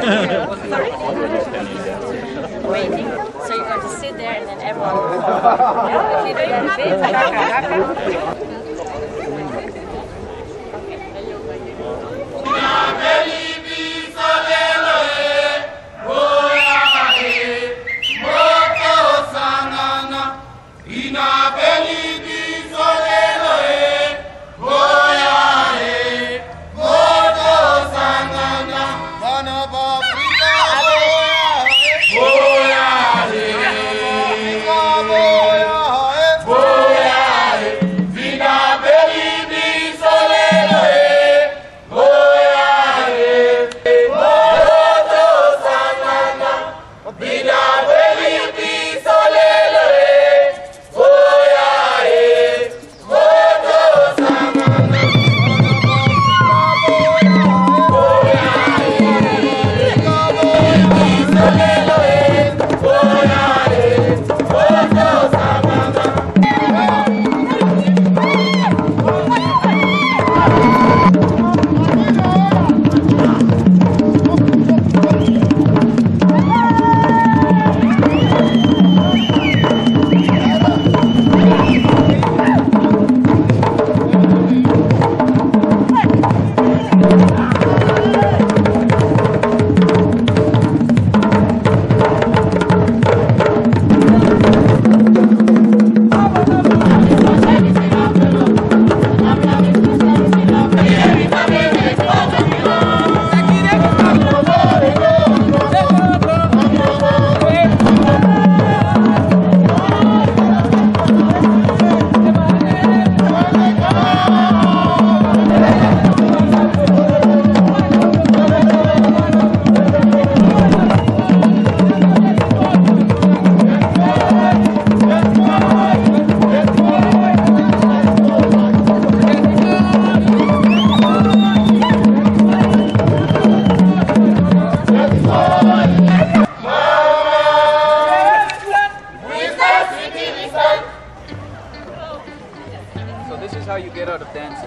Waiting. So you're going to sit there and then everyone will follow. Yeah, if you don't have it, how you get out of dancing.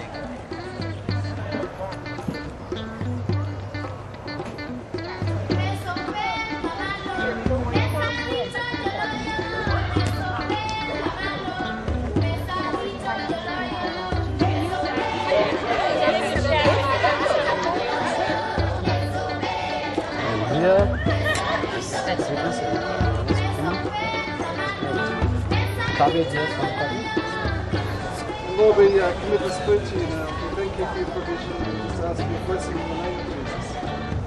Lord, we commit this prayer to you now. We thank you for your provision and we just ask for your blessing in the name of Jesus.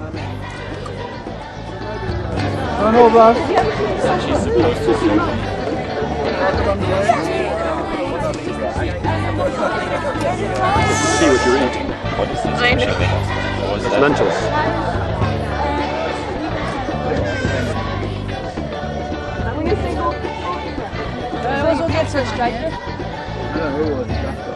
Amen. I know that. She's supposed to sing. See what you're eating. What is this? It's lentils. I'm going to get some striker. Yeah,